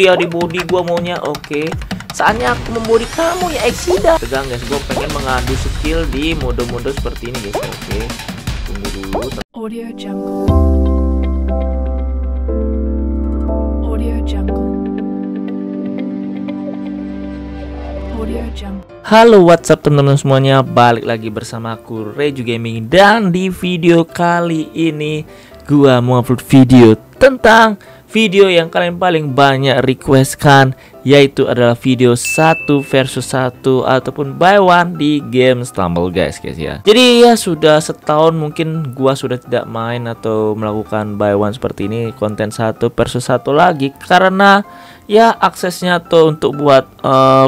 Dia di body gua maunya. Oke, saatnya aku membody kamu ya Exida. Tegang guys, gua pengen mengadu skill di mode-mode seperti ini guys. Oke, tunggu dulu. Audio Jungle. Audio Jungle. Audio Jungle. Halo WhatsApp teman-teman semuanya, balik lagi bersama aku Reyju Gaming, dan di video kali ini gua mau upload video tentang video yang kalian paling banyak requestkan, yaitu adalah video 1 versus 1 ataupun buy one di game Stumble Guys guys ya. Jadi ya sudah setahun mungkin gua sudah tidak main atau melakukan buy one seperti ini, konten 1 versus 1 lagi, karena ya aksesnya tuh untuk buat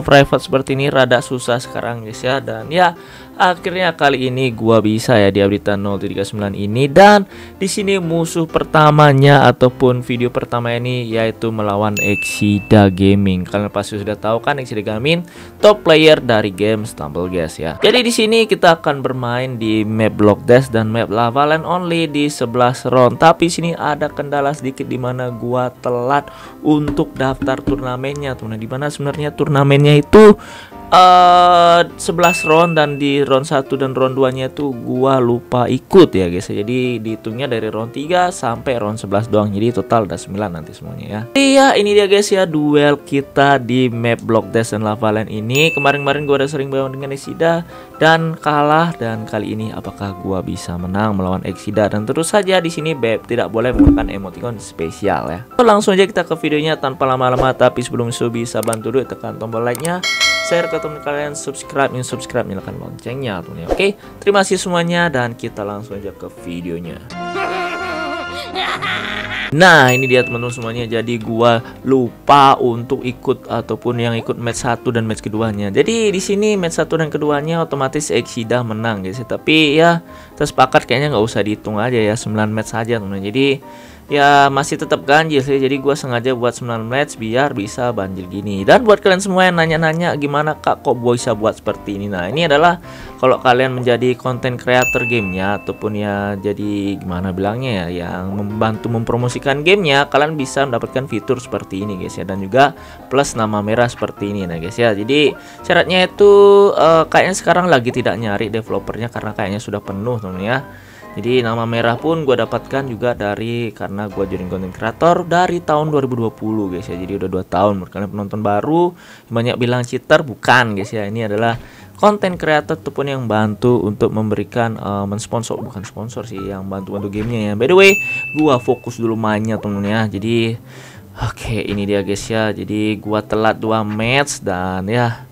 private seperti ini rada susah sekarang guys ya. Dan ya akhirnya kali ini gua bisa ya di updatean 0.39 ini, dan di sini musuh pertamanya ataupun video pertama ini yaitu melawan Exida Gaming. Kalian pasti sudah tahu kan Exida Gaming top player dari game Stumble Guys ya. Jadi di sini kita akan bermain di map Block Dash dan map Lava Land only di 11 round. Tapi sini ada kendala sedikit di mana gua telat untuk daftar turnamennya, teman. Di mana sebenarnya turnamennya itu 11 round, dan di round 1 dan round 2 nya tuh gua lupa ikut ya guys. Jadi dihitungnya dari round 3 sampai round 11 doang. Jadi total ada 9 nanti semuanya ya. Iya ini dia guys ya duel kita di map Block Dash dan Lava Land ini. Kemarin-kemarin gua udah sering bermain dengan Exida dan kalah, dan kali ini apakah gua bisa menang melawan Exida. Dan terus saja di sini beb tidak boleh menggunakan emoticon spesial ya. Langsung aja kita ke videonya tanpa lama-lama. Tapi sebelum itu bisa bantu dulu tekan tombol like-nya, share ke teman kalian, subscribe, nyalakan loncengnya teman. Oke, terima kasih semuanya dan kita langsung aja ke videonya. Nah ini dia teman-teman semuanya. Jadi gua lupa untuk ikut ataupun yang ikut match 1 dan match keduanya. Jadi di sini match 1 dan keduanya otomatis Exida menang guys. Tapi ya kita sepakat kayaknya nggak usah dihitung aja ya, 9 match saja teman. Jadi ya masih tetap ganjil sih. Jadi gua sengaja buat 9 match biar bisa banjir gini. Dan buat kalian semua yang nanya-nanya gimana kak kok bisa buat seperti ini, nah ini adalah kalau kalian menjadi konten creator gamenya ataupun ya jadi gimana bilangnya ya, yang membantu mempromosi gamenya, kalian bisa mendapatkan fitur seperti ini guys ya, dan juga plus nama merah seperti ini nah guys ya. Jadi syaratnya itu kayaknya sekarang lagi tidak nyari developernya karena kayaknya sudah penuh temen ya. Jadi nama merah pun gue dapatkan juga dari karena gue join content creator dari tahun 2020 guys ya. Jadi udah 2 tahun. Menurut kalian penonton baru banyak bilang cheater, bukan guys ya. Ini adalah konten kreator ataupun yang bantu untuk memberikan mensponsor, bukan sponsor sih, yang bantu gamenya ya. By the way, gua fokus dulu mainnya temen ya. Jadi oke, ini dia guys ya. Jadi gua telat 2 match dan ya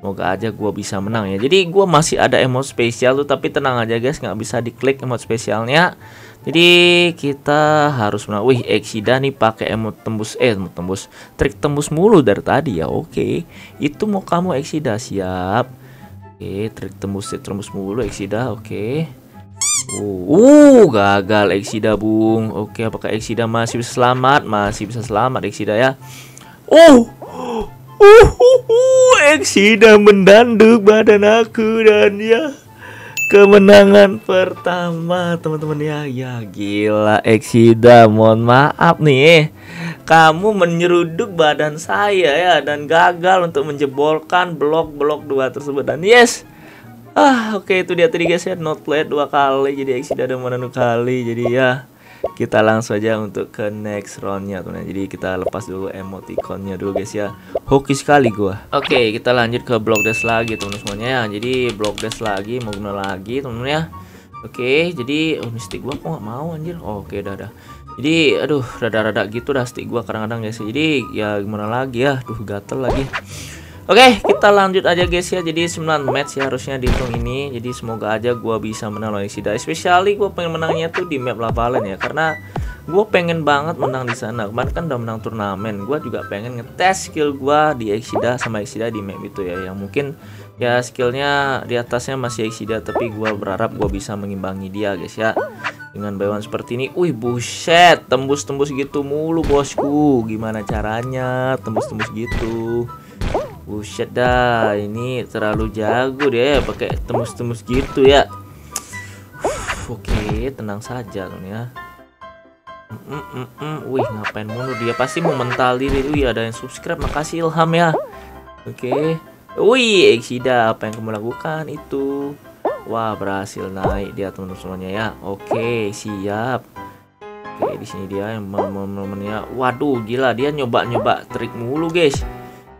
semoga aja gua bisa menang ya. Jadi gua masih ada emote spesial tuh, tapi tenang aja guys, nggak bisa diklik emote spesialnya. Jadi kita harus menang. Wih, Exida nih pakai emot tembus, trik tembus mulu dari tadi ya. Oke, itu mau kamu Exida, siap. Oke, trik tembus mulu Exida. Oke. Gagal Exida bung. Oke, apakah Exida masih bisa selamat? Masih bisa selamat Exida ya. Exida mendanduk badan aku, dan ya kemenangan pertama teman-teman ya. Ya gila Exida, mohon maaf nih, kamu menyeruduk badan saya ya, dan gagal untuk menjebolkan blok-blok 2 tersebut. Dan yes, oke, itu dia tadi guys ya, not late 2 kali. Jadi Exida ada menanduk kali. Jadi ya kita langsung aja untuk ke next roundnya teman. Jadi kita lepas dulu emoticonnya dulu guys ya. Hoki sekali gua. Oke, kita lanjut ke Block Dash lagi teman semuanya. Jadi Block Dash lagi mau guna lagi teman ya. Oke, jadi stick gua kok nggak mau anjir. Oke, dadah. Jadi aduh rada-rada gitu dah stick gua kadang-kadang guys. Jadi ya gimana lagi ya. Duh gatel lagi. Oke, kita lanjut aja guys ya. Jadi 9 match ya harusnya dihitung ini. Jadi semoga aja gua bisa menang lawan Exida. Especially gua pengen menangnya tuh di map Lava Land ya, karena gue pengen banget menang di sana. Kemarin kan udah menang turnamen, gue juga pengen ngetes skill gue di Exida sama Exida di map itu ya, yang mungkin ya skillnya di atasnya masih Exida, tapi gue berharap gue bisa mengimbangi dia guys ya dengan bayuan seperti ini. Wih buset, tembus-tembus gitu mulu bosku. Gimana caranya tembus-tembus gitu? Buset dah, ini terlalu jago deh pakai tembus-tembus gitu ya. Oke, tenang saja loh ya. Wih, ngapain mulu dia, pasti mau mental diri. Wih, ada yang subscribe, makasih Ilham ya. Oke. Wih, Exida, apa yang kamu lakukan itu? Wah, berhasil naik dia teman-teman semuanya ya. Oke, siap. Oke, di sini dia yang momennya. Waduh, gila dia nyoba-nyoba trik mulu, guys.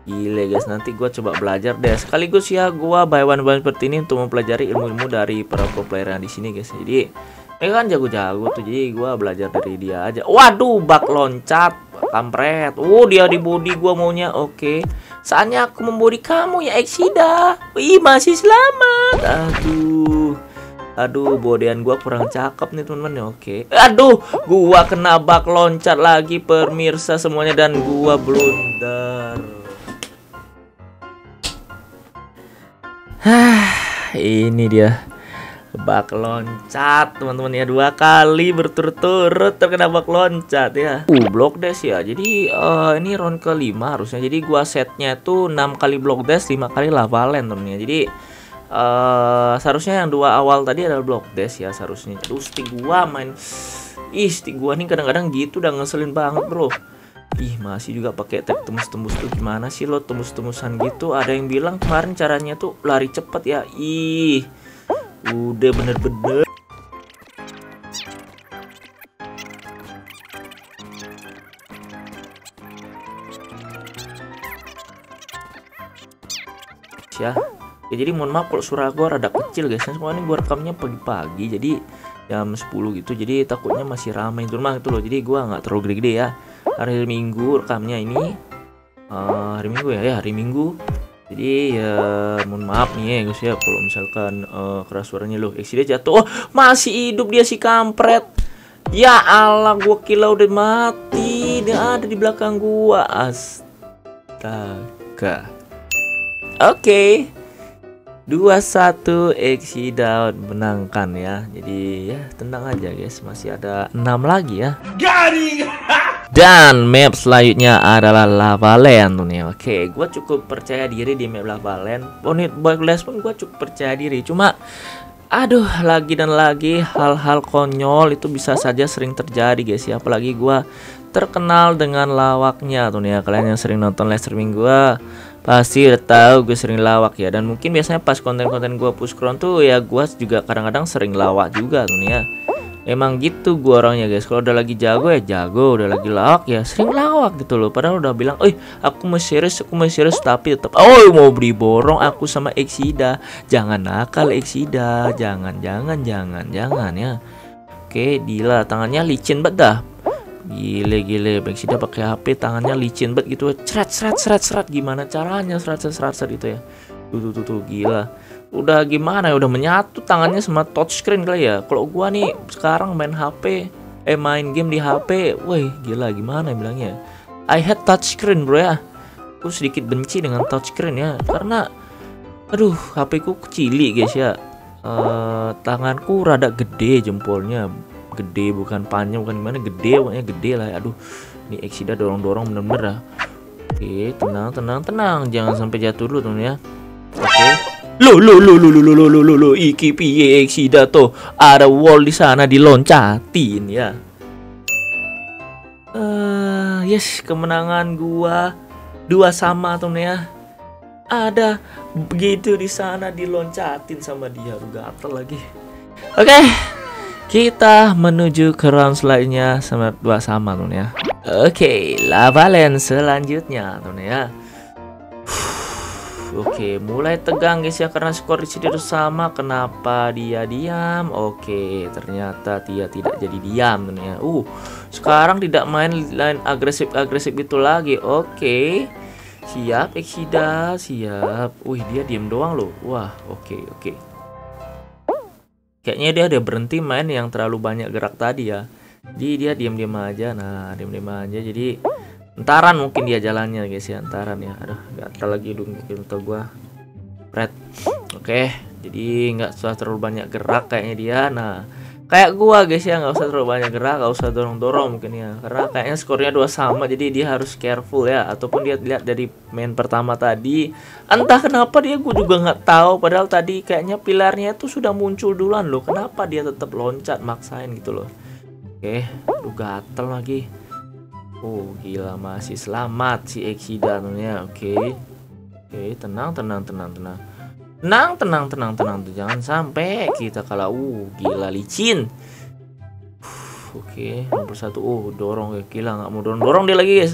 Gila guys, nanti gue coba belajar deh. Sekaligus ya gue buy one seperti ini untuk mempelajari ilmu-ilmu dari para pro player yang di sini guys. Jadi mereka kan jago-jago tuh, jadi gue belajar dari dia aja. Waduh, bak loncat, kampret. Dia di body gue maunya. Oke, saatnya aku membody kamu ya Exida. Wih, masih selamat. Aduh, bodean gua kurang cakep nih teman-teman. Oke. Aduh, gua kena bak loncat lagi pemirsa semuanya dan gua blunder. Ini dia bak loncat teman-teman ya, 2 kali berturut-turut terkena bak loncat ya. Block dash ya. Jadi ini round ke-5 harusnya. Jadi gua setnya itu 6 kali block dash, 5 kali lava land teman-teman ya. Jadi seharusnya yang 2 awal tadi adalah block dash ya seharusnya. Terus stick gua main. Ih, stick gua nih kadang-kadang gitu udah ngeselin banget, bro. Ih, masih juga pakai tag tembus-tembus tuh. Gimana sih lo tembus-tembusan gitu? Ada yang bilang kemarin caranya tuh lari cepet ya. Ih, udah bener-bener. Ya, jadi mohon maaf kalau suara gue rada kecil guys. Semua ini gue rekamnya pagi-pagi, jadi jam 10 gitu. Jadi takutnya masih ramai di rumah gitu loh. Jadi gue nggak terlalu gede-gede ya. Hari Minggu rekamnya ini, hari Minggu ya, hari Minggu. Jadi ya mohon maaf nih ya guys ya kalau misalkan keras suaranya. Loh, Exida jatuh. Oh, masih hidup dia si kampret. Ya Allah, gua kira udah mati. Dia ada di belakang gua. Astaga. Oke. 2-1 Exida menangkan ya. Jadi ya tenang aja guys, masih ada 6 lagi ya. Garing. Dan map selanjutnya adalah Lava Land nih. Oke, gua cukup percaya diri di map Lava Land. Bonit Block Dash pun gua cukup percaya diri. Cuma aduh, lagi dan lagi hal-hal konyol itu bisa saja sering terjadi guys ya. Apalagi gua terkenal dengan lawaknya tuh nih ya. Kalian yang sering nonton live streaming gua pasti udah tahu gue sering lawak ya. Dan mungkin biasanya pas konten-konten gue pushcron tuh ya, gue juga kadang-kadang sering lawak juga tuh nih ya. Emang gitu gue orangnya guys, kalau udah lagi jago ya jago, udah lagi lawak ya sering lawak gitu loh. Padahal udah bilang, "Oi, aku mau serius tapi tetap mau beri borong aku sama Exida." Jangan nakal Exida, jangan ya. Oke, gila tangannya licin banget dah. Gile-gile, Exida pakai HP tangannya licin banget gitu. Seret. Gimana caranya seret itu ya? Tuh, gila. Udah gimana ya? Udah menyatu tangannya sama touchscreen kali ya. Kalau gua nih sekarang main HP, main game di HP, woi gila gimana bilangnya? I hate touchscreen bro ya. Aku sedikit benci dengan touchscreen ya, karena aduh HP ku kecil guys ya. Tanganku rada gede jempolnya. Gede bukan panjang bukan gimana, gede pokoknya gede lah ya. Aduh, ini Exida dorong-dorong bener-bener. Oke, tenang, jangan sampai jatuh dulu temen ya. Oke. Lo iki piye Exida tuh? Ada wall di sana diloncatin ya. Yes, kemenangan gua 2-2 temen ya. Ada begitu di sana diloncatin sama dia, gatel lagi. Oke. Kita menuju ke round selanjutnya sama 2-2 tuh ya. Oke, Lava Land selanjutnya tuh ya. Oke, mulai tegang guys ya karena skor di sini sama. Kenapa dia diam? Oke, ternyata dia tidak jadi diam tuh ya. Sekarang tidak main agresif itu lagi. Oke. Siap Exida, siap. Wih, dia diam doang loh. Wah, oke. Kayaknya dia udah berhenti main yang terlalu banyak gerak tadi ya. Jadi dia diam-diam aja. Nah, diam-diam aja. Jadi entaran mungkin dia jalannya guys ya, entaran ya. Aduh, gatal lagi hidung gua. Pret. Oke, jadi nggak usah terlalu banyak gerak kayaknya dia. Nah, kayak gua guys ya, nggak usah terlalu banyak gerak, nggak usah dorong-dorong mungkin ya. Karena kayaknya skornya 2-2, jadi dia harus careful ya. Ataupun dia lihat dari main pertama tadi. Entah kenapa dia, gue juga nggak tahu. Padahal tadi kayaknya pilarnya itu sudah muncul duluan loh. Kenapa dia tetap loncat maksain gitu loh? Oke, aduh gatel lagi. Oh gila, masih selamat si Exida namanya. Oke. Oke, tenang. Jangan sampai kita kalah. Gila licin. Oke, nomor satu. Dorong, gila nggak mau dorong dia lagi, guys.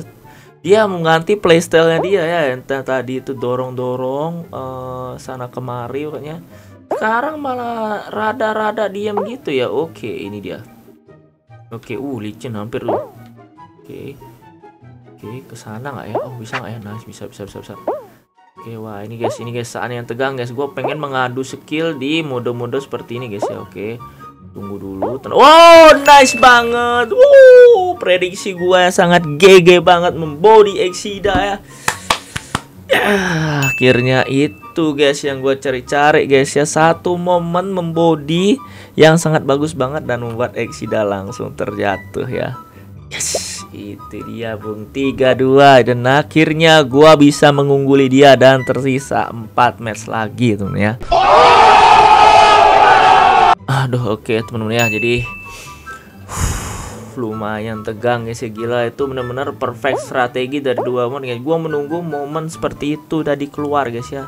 Dia mengganti playstyle-nya dia ya. Tadi itu dorong-dorong sana kemari pokoknya. Sekarang malah rada-rada diam gitu ya. Oke, ini dia. Oke, licin hampir tuh. Oke, ke sana nggak ya? Bisa nggak ya? Nice, bisa. Oke, wah ini guys saatnya yang tegang, guys. Gue pengen mengadu skill di mode-mode seperti ini, guys ya. Oke. Tunggu dulu. Wow, nice banget. Prediksi gue sangat GG banget membody Exida ya. Akhirnya itu, guys, yang gue cari-cari, guys ya. Satu momen membody yang sangat bagus banget dan membuat Exida langsung terjatuh ya. Yes, itu dia Bung 32. Dan akhirnya gue bisa mengungguli dia dan tersisa 4 match lagi temen ya. Oke, teman-teman ya. Jadi lumayan tegang guys ya. Gila, itu benar-benar perfect strategi dari dua momen guys. Gua menunggu momen seperti itu tadi keluar guys ya.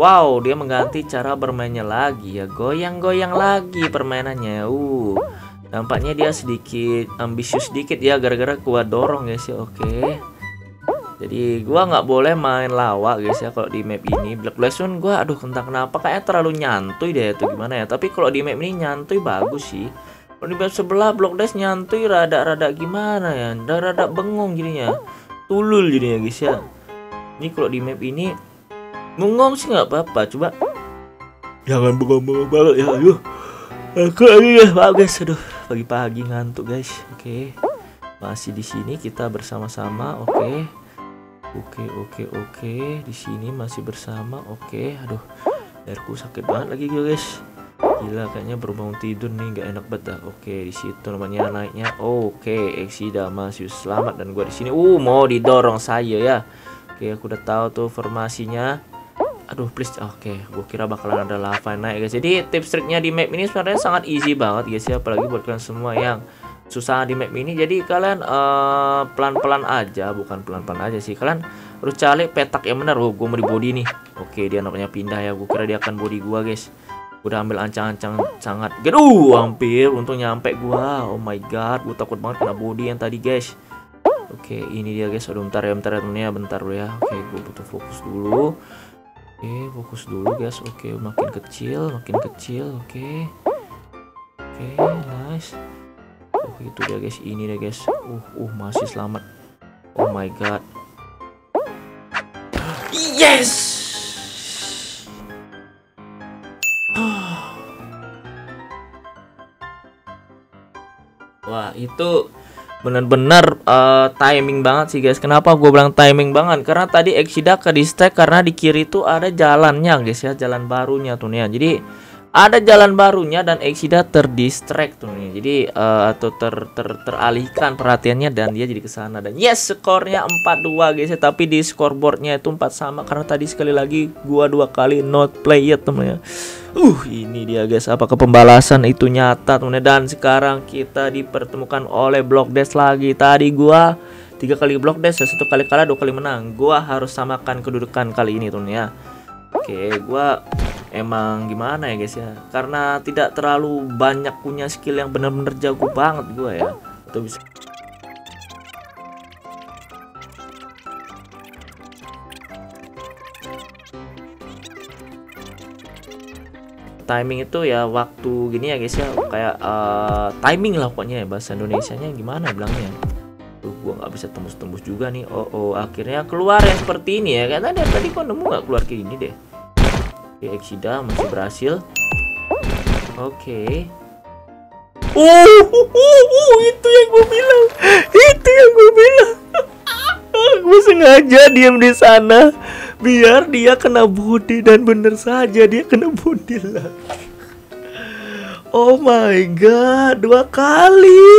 Wow, dia mengganti cara bermainnya lagi ya. Goyang-goyang lagi permainannya. Tampaknya dia sedikit ambisius sedikit ya gara-gara gua dorong guys ya. Oke. Jadi gua nggak boleh main lawak guys ya kalau di map ini. Block Dash pun gua entah kenapa kayaknya terlalu nyantuy deh itu gimana ya. Tapi kalau di map ini nyantuy bagus sih. Kalau di map sebelah Block Dash nyantuy rada-rada gimana ya. Rada bengong jadinya. Tulul jadinya guys ya. Ini kalau di map ini bengong sih nggak apa-apa. Coba jangan bengong-bengong banget ya. Aduh. Aku lagi ya maaf guys. Aduh, pagi-pagi ngantuk guys. Oke. Masih di sini kita bersama-sama. Oke. Di sini masih bersama. Oke. Aduh, leherku sakit banget lagi guys. Gila, kayaknya berbangun tidur nih nggak enak banget. Oke, di situ namanya naiknya. Oke, Exida masih selamat dan gua di sini. Mau didorong saya ya. Oke, aku udah tahu tuh formasinya. Aduh, please. Oke, gua kira bakalan ada lava naik guys. Jadi tips triknya di map ini sebenarnya sangat easy banget guys ya, apalagi buat kalian semua yang susah di map ini. Jadi kalian pelan-pelan aja, bukan pelan-pelan aja sih, kalian harus cari petak yang benar. Gue mau di body nih. Oke, dia namanya pindah ya. Gue kira dia akan body gua guys. Udah ambil ancang-ancang sangat. Hampir untung nyampe gua. Oh my god, gue takut banget kena body yang tadi guys. Oke, ini dia guys. Aduh, bentar ya temennya, bentar ya. Oke, gue butuh fokus dulu. Oke, fokus dulu guys. Oke, makin kecil. Oke, nice. Itu dia guys, ini deh guys. Masih selamat. Oh my god. Yes. Wah, itu benar-benar timing banget sih guys. Kenapa gue bilang timing banget? Karena tadi Exida ke distract karena di kiri tuh ada jalannya guys ya, jalan barunya tuh nih. Jadi ada jalan barunya dan Exida terdistract tuh nih. Jadi atau teralihkan perhatiannya dan dia jadi ke sana. Dan yes, skornya 4-2 guys ya. Tapi di scoreboardnya itu 4 sama karena tadi sekali lagi gua 2 kali not play ya temennya. Ini dia guys, apakah pembalasan itu nyata temennya. Dan sekarang kita dipertemukan oleh Block Dash lagi. Tadi gua 3 kali Block Dash, 1 kali kalah, 2 kali menang. Gua harus samakan kedudukan kali ini temennya. Oke, gua emang gimana ya guys ya, karena tidak terlalu banyak punya skill yang benar-benar jago banget gue ya, atau bisa. Timing itu ya waktu gini ya guys ya, kayak timing lah pokoknya ya, bahasa Indonesianya gimana bilangnya. Gue nggak bisa tembus juga nih. Akhirnya keluar yang seperti ini ya, karena tadi kok nemu nggak keluar kayak gini deh. Exida masih berhasil. Oke. Itu yang gue bilang. Gue sengaja diam di sana biar dia kena body dan bener saja dia kena body lah. Oh my god, 2 kali.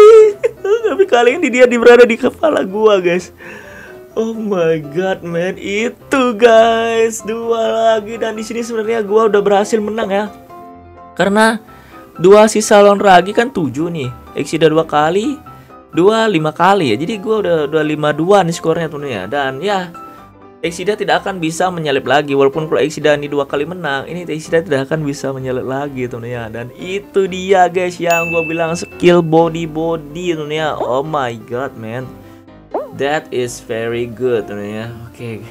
Tapi kali ini dia berada di kepala gua, guys. Oh my god man, itu guys 2 lagi dan di sini sebenarnya gua udah berhasil menang ya. Karena Dua sisa Lonragi kan 7 nih. Exida 2 kali, 2 5 kali ya. Jadi gue udah 5-2 nih skornya tuh ya. Dan ya, Exida tidak akan bisa menyalip lagi. Walaupun kalau Exida ini 2 kali menang, ini Exida tidak akan bisa menyalip lagi tuh ya. Dan itu dia guys yang gue bilang skill body tuh ya. Oh my god man, that is very good tuh ya. Oke.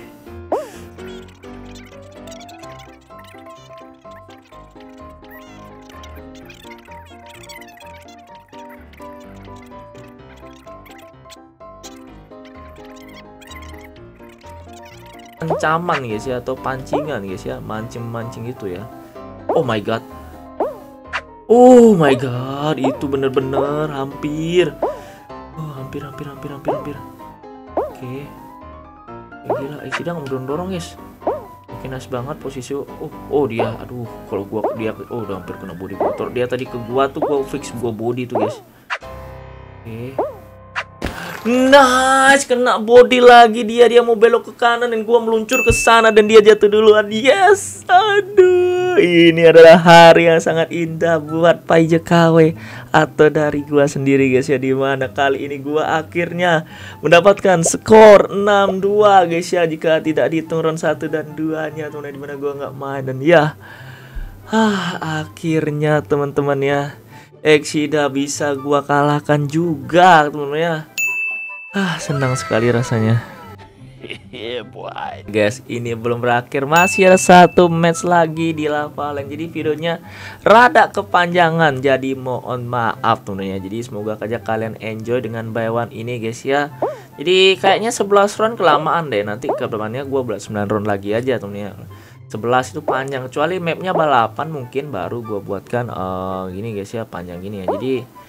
Ancaman guys ya, atau pancingan guys ya, mancing-mancing gitu ya. Oh my god, oh my god, itu bener-bener hampir, oh hampir. Oke, gila Exida ngedorong-dorong guys. Oke, nice banget posisi. Oh dia, aduh kalau gua dia, oh udah hampir kena body kotor dia tadi ke gua tuh, gua fix gua body tuh guys. Oke. Nice, kena body lagi dia. Dia mau belok ke kanan dan gua meluncur ke sana dan dia jatuh duluan. Yes. Aduh, ini adalah hari yang sangat indah buat Pai JKW atau dari gua sendiri guys ya, dimana kali ini gua akhirnya mendapatkan skor 6-2 guys ya, jika tidak dihitung round 1 dan 2-nya teman, dimana gua nggak main. Dan ya, akhirnya teman-teman ya, Exida bisa gua kalahkan juga teman-teman ya. Senang sekali rasanya. Guys, ini belum berakhir, masih ada 1 match lagi di Lava Land. Jadi videonya rada kepanjangan, jadi mohon maaf tentunya. Jadi semoga aja kalian enjoy dengan buy one ini guys ya. Jadi kayaknya 11 round kelamaan deh. Nanti kedepannya gue buat 9 round lagi aja tentunya. 11 itu panjang, kecuali mapnya balapan mungkin baru gue buatkan gini guys ya, panjang gini ya. Jadi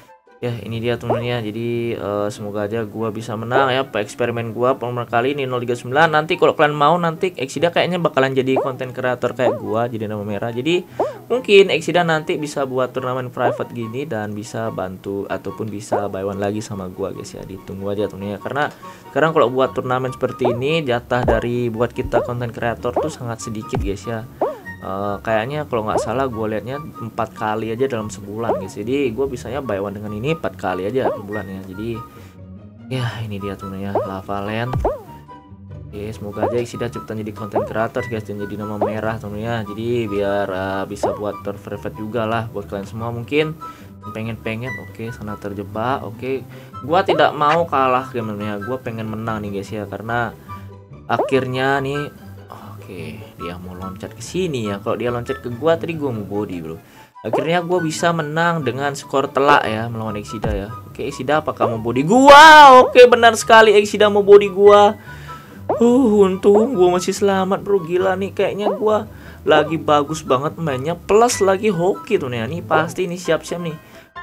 ya ini dia temennya. Jadi semoga aja gua bisa menang ya. Eksperimen gua pertama kali ini 039. Nanti kalau kalian mau, nanti Exida kayaknya bakalan jadi konten kreator kayak gua, jadi nama merah. Jadi mungkin Exida nanti bisa buat turnamen private gini dan bisa bantu ataupun bisa buy one lagi sama gua guys ya. Ditunggu aja temennya, karena sekarang kalau buat turnamen seperti ini jatah dari buat kita konten kreator tuh sangat sedikit guys ya. Kayaknya kalau nggak salah gue liatnya 4 kali aja dalam sebulan guys. Jadi gue bisanya buy one dengan ini 4 kali aja per bulan ya. Jadi ya ini dia temennya Lava Land. Oke, semoga aja Exida cepetan jadi konten kreator guys dan jadi nama merah temennya. Jadi biar bisa buat terprivate juga lah buat kalian semua mungkin pengen. Oke, sana terjebak. Oke, gue tidak mau kalah temennya, gue pengen menang nih guys ya, karena akhirnya nih. Oke, dia mau loncat ke sini ya. Kalau dia loncat ke gua tadi, gua mau body bro. Akhirnya gua bisa menang dengan skor telak ya melawan Exida ya. Oke, Exida apakah mau body gua? Oke, benar sekali Exida mau body gua. Untung gua masih selamat bro. Gila nih, kayaknya gua lagi bagus banget mainnya, plus lagi hoki tuh nih. Nih pasti ini siap-siap nih.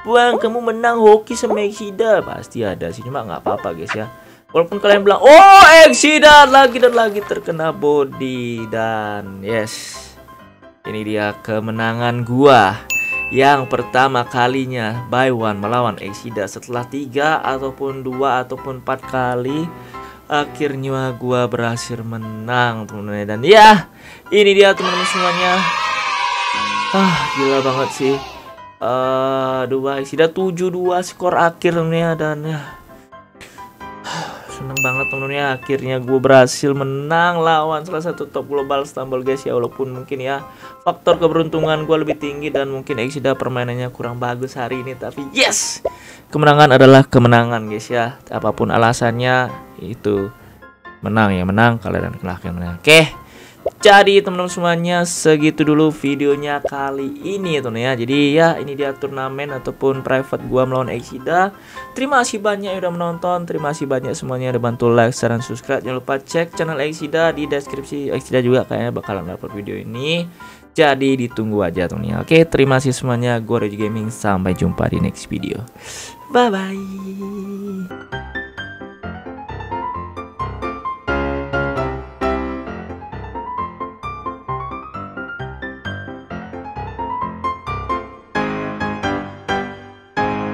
Buang, kamu menang hoki sama Exida. Pasti ada sih, cuma nggak apa-apa guys ya. Walaupun kalian bilang, oh Exida lagi dan lagi terkena body. Dan yes, ini dia kemenangan gua yang pertama kalinya buy one melawan Exida. Setelah 3 ataupun 2 ataupun 4 kali, akhirnya gua berhasil menang teman-teman. Dan ya, ini dia teman-teman semuanya. Gila banget sih. Exida 7-2 skor akhir teman-teman. Dan ya, seneng banget temennya, akhirnya gue berhasil menang lawan salah satu top global Stumble guys ya. Walaupun mungkin ya faktor keberuntungan gue lebih tinggi dan mungkin Exida permainannya kurang bagus hari ini, tapi yes, kemenangan adalah kemenangan guys ya. Apapun alasannya itu menang ya, menang kalian kelahkan menang. Oke, jadi teman-teman semuanya segitu dulu videonya kali ini teman-teman ya. Jadi ya, ini dia turnamen ataupun private gua melawan Exida. Terima kasih banyak yang udah menonton, terima kasih banyak semuanya udah bantu like, share, dan subscribe. Jangan lupa cek channel Exida di deskripsi. Exida juga kayaknya bakalan upload video ini, jadi ditunggu aja teman-teman. Oke, terima kasih semuanya. Gua Reyju Gaming, sampai jumpa di next video. Bye bye.